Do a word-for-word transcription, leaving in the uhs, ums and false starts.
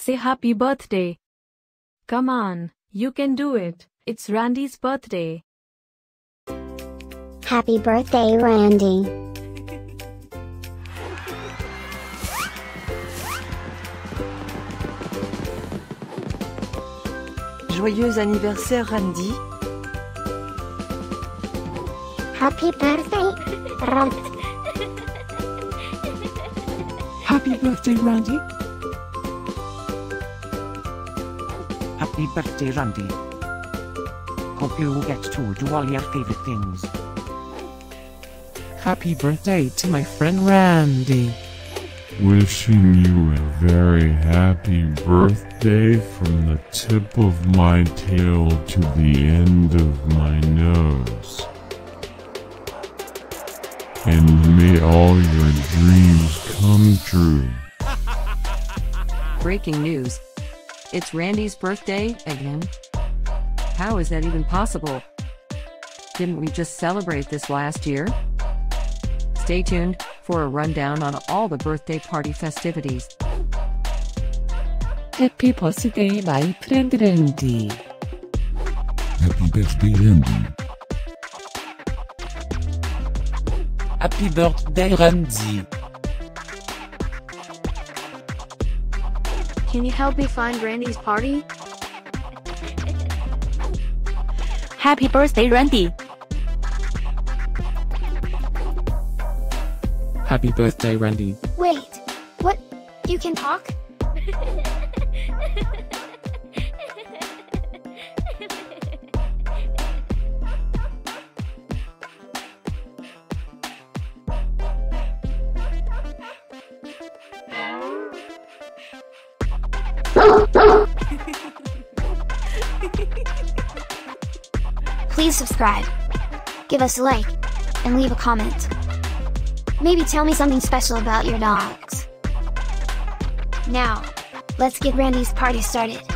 Say happy birthday. Come on, you can do it. It's Randy's birthday. Happy birthday, Randy. Joyeux anniversaire, Randy. Happy birthday, Randy. Happy birthday, Randy. Happy birthday, Randy. Hope you get to do all your favorite things. Happy birthday to my friend Randy. Wishing you a very happy birthday from the tip of my tail to the end of my nose. And may all your dreams come true. Breaking news. It's Randy's birthday again. How is that even possible? Didn't we just celebrate this last year? Stay tuned for a rundown on all the birthday party festivities. Happy birthday, my friend Randy. Happy birthday, Randy. Happy birthday, Randy. Can you help me find Randy's party? Happy birthday, Randy. Happy birthday, Randy. Wait, what? You can talk? Please subscribe, give us a like, and leave a comment. Maybe tell me something special about your dogs. Now, let's get Randy's party started.